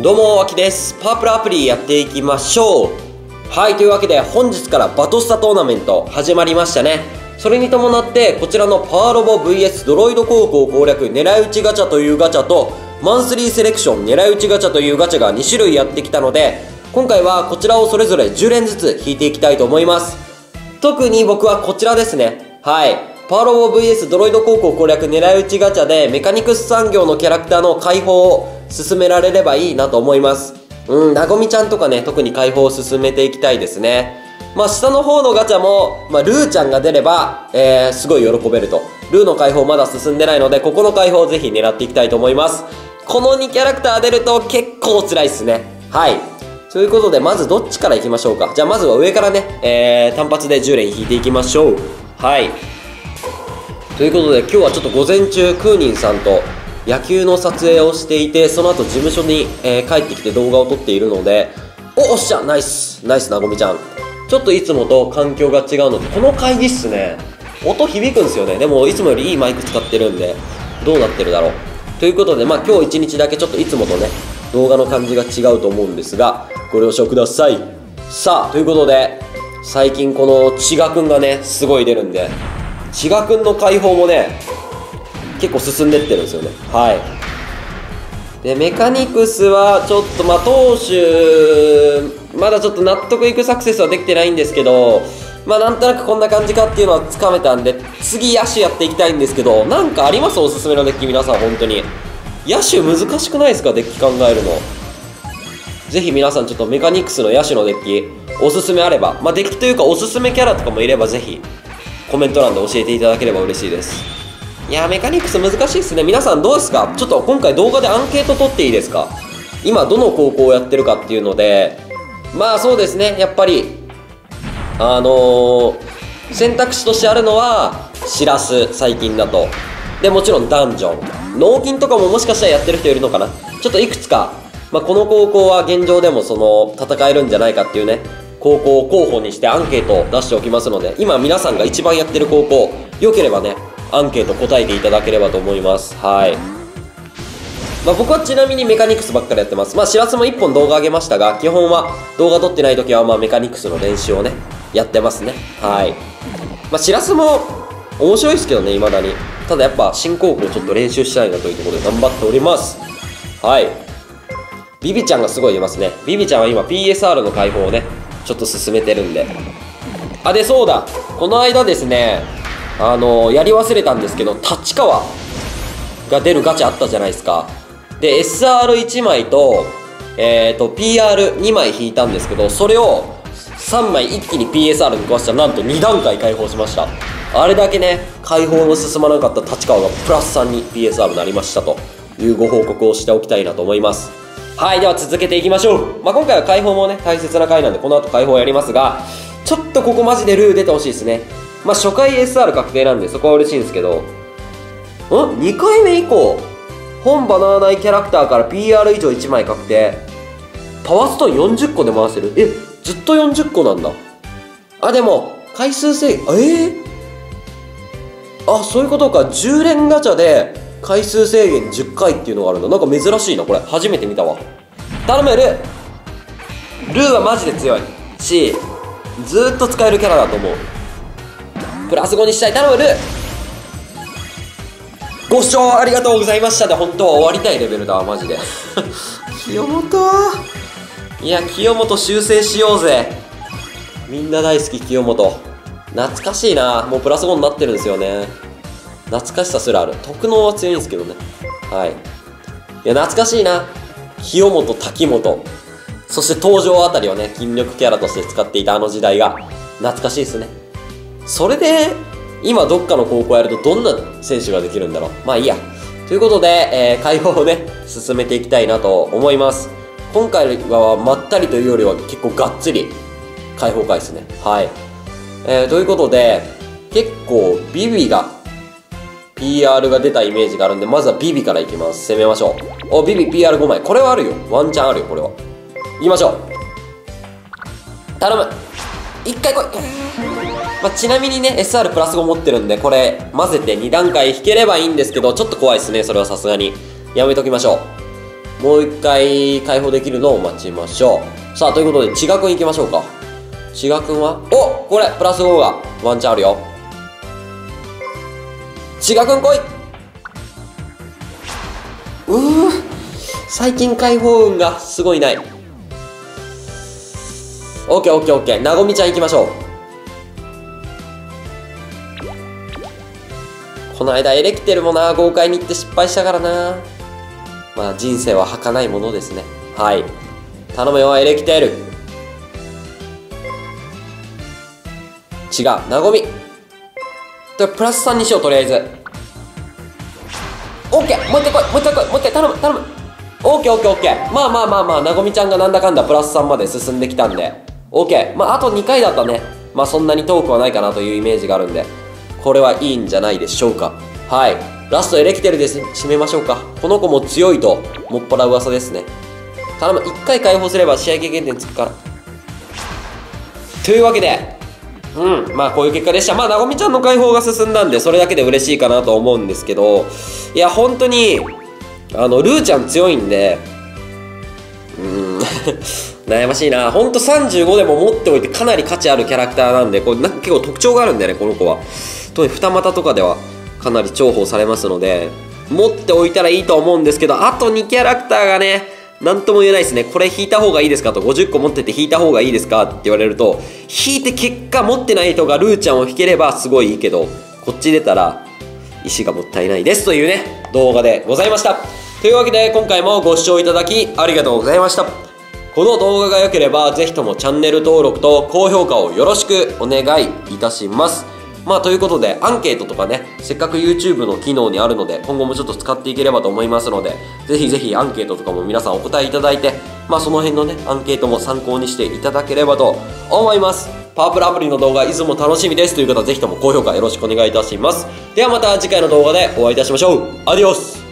どうも、あきです。パワプロアプリやっていきましょう。はい、というわけで本日からバトスタトーナメント始まりましたね。それに伴ってこちらのパワロボ VS ドロイド高校攻略狙い撃ちガチャというガチャとマンスリーセレクション狙い撃ちガチャというガチャが2種類やってきたので、今回はこちらをそれぞれ10連ずつ引いていきたいと思います。特に僕はこちらですね。はい。パワロボ VS ドロイド高校攻略狙い撃ちガチャでメカニクス産業のキャラクターの解放を進められればいいなと思います。なごみちゃんとかね、特に解放を進めていきたいですね。まあ、下の方のガチャも、ルーちゃんが出れば、すごい喜べると。ルーの解放まだ進んでないので、ここの解放をぜひ狙っていきたいと思います。この2キャラクター出ると結構辛いっすね。はい。ということで、まずどっちから行きましょうか。じゃあまずは上からね、単発で10連引いていきましょう。はい。ということで今日はちょっと午前中クーニンさんと野球の撮影をしていて、その後事務所に、帰ってきて動画を撮っているので、おっしゃ、ナイスなごみちゃん。ちょっといつもと環境が違うので、この会議室ね、音響くんですよね。でもいつもよりいいマイク使ってるんで、どうなってるだろうということで、まあ今日一日だけちょっといつもとね動画の感じが違うと思うんですが、ご了承ください。さあ、ということで最近この千賀くんがねすごい出るんで、千賀くんの解放もね結構進んでってるんですよね。はいで、メカニクスはちょっとまあ投手まだちょっと納得いくサクセスはできてないんですけど、まあなんとなくこんな感じかっていうのはつかめたんで、次野手やっていきたいんですけど、なんかあります？おすすめのデッキ。皆さん本当に野手難しくないですか？デッキ考えるの。ぜひ皆さんちょっとメカニクスの野手のデッキおすすめあれば、まあデッキというかおすすめキャラとかもいればぜひコメント欄で教えていただければ嬉しいです。いやー、メカニクス難しいっすね。皆さんどうですか？ちょっと今回動画でアンケート取っていいですか？今どの高校をやってるかっていうので、まあそうですね、やっぱり選択肢としてあるのはシラス、最近だと。でもちろんダンジョン、脳筋とかももしかしたらやってる人いるのかな。ちょっといくつか、まあ、この高校は現状でもその戦えるんじゃないかっていうね高校を候補にしてアンケートを出しておきますので、今皆さんが一番やってる高校、良ければね、アンケート答えていただければと思います。はい。まあ僕はちなみにメカニクスばっかりやってます。まあしらすも1本動画上げましたが、基本は動画撮ってない時はまあメカニクスの練習をね、やってますね。はい。まあしらすも面白いですけどね、未だに。ただやっぱ新高校ちょっと練習したいなというところで頑張っております。はい。ビビちゃんがすごい出ますね。ビビちゃんは今 PSR の解放をね、ちょっと進めてるんで。あ、で、そうだ、この間ですね、やり忘れたんですけど、立川が出るガチャあったじゃないですか。で、SR1 枚と、PR2 枚引いたんですけど、それを3枚一気に PSR に壊したら、なんと2段階解放しました。あれだけね、解放の進まなかった立川がプラス3に PSR になりましたというご報告をしておきたいなと思います。はい、では続けていきましょう。まあ、今回は解放もね、大切な回なんで、この後解放やりますが、ちょっとここマジでルー出てほしいですね。まあ、初回 SR 確定なんで、そこは嬉しいんですけど、2回目以降、本バナー内キャラクターから PR 以上1枚確定。パワーストーン40個で回せる。え、ずっと40個なんだ。あ、でも、回数制限、あ、そういうことか。10連ガチャで、回数制限10回っていうのがあるんだ。なんか珍しいな、これ。初めて見たわ。頼む、ルー。ルーはマジで強いし、ずーっと使えるキャラだと思う。プラス5にしたい。頼む、ルー。ご視聴ありがとうございましたで、本当は終わりたいレベルだわ、マジで。清本。いや、清本修正しようぜ。みんな大好き、清本。懐かしいな。もうプラス5になってるんですよね。懐かしさすらある。特能は強いんですけどね。はい。いや、懐かしいな。清本、滝本。そして登場あたりをね、筋力キャラとして使っていたあの時代が、懐かしいですね。それで、今どっかの高校やるとどんな選手ができるんだろう。まあいいや。ということで、解放をね、進めていきたいなと思います。今回はまったりというよりは結構がっつり、解放回ですね。はい。ということで、結構ビビが、PR が出たイメージがあるんで、まずはビビからいきます。攻めましょう。お、ビビ PR5 枚。これはあるよ。ワンチャンあるよ、これは。いきましょう。頼む。一回来い。まあ、ちなみにね、SR プラス5持ってるんで、これ、混ぜて2段階引ければいいんですけど、ちょっと怖いですね、それはさすがに。やめときましょう。もう一回解放できるのを待ちましょう。さあ、ということで、千賀くん行きましょうか。千賀くんは、お、これ、プラス5がワンチャンあるよ。千賀くん来い。最近解放運がすごいない。オッケーオッケーオッケー。なごみちゃん行きましょう。この間エレキテルもな、豪快に行って失敗したからな。まあ人生は儚いものですね。はい。頼むよ、エレキテル。違う、なごみ。プラス3にしよう、とりあえず。オッケー、もう一回来い、もう一回来い、もう一回頼む、頼む。オッケーオッケーオッケー。まあまあまあまあ、なごみちゃんがなんだかんだプラス3まで進んできたんで。オッケー。まああと2回だったね。まあそんなに遠くはないかなというイメージがあるんで。これはいいんじゃないでしょうか。はい。ラストエレキテルで締めましょうか。この子も強いと、もっぱら噂ですね。頼む。1回解放すれば試合経験点つくから。というわけで、うん。まあ、こういう結果でした。まあ、なごみちゃんの解放が進んだんで、それだけで嬉しいかなと思うんですけど、いや、本当に、ルーちゃん強いんで、悩ましいな。ほんと35でも持っておいてかなり価値あるキャラクターなんで、これなんか結構特徴があるんだよね、この子は。特に二股とかではかなり重宝されますので、持っておいたらいいと思うんですけど、あと2キャラクターがね、なんとも言えないですね。これ引いた方がいいですかと、50個持ってて引いた方がいいですかって言われると、引いて結果持ってない人がルーちゃんを引ければすごいいいけど、こっち出たら石がもったいないですというね、動画でございました。というわけで今回もご視聴いただきありがとうございました。この動画が良ければ、ぜひともチャンネル登録と高評価をよろしくお願いいたします。まあ、ということで、アンケートとかね、せっかく YouTube の機能にあるので、今後もちょっと使っていければと思いますので、ぜひぜひアンケートとかも皆さんお答えいただいて、まあ、その辺のね、アンケートも参考にしていただければと思います。パワプロアプリの動画、いつも楽しみですという方、ぜひとも高評価よろしくお願いいたします。ではまた次回の動画でお会いいたしましょう。アディオス。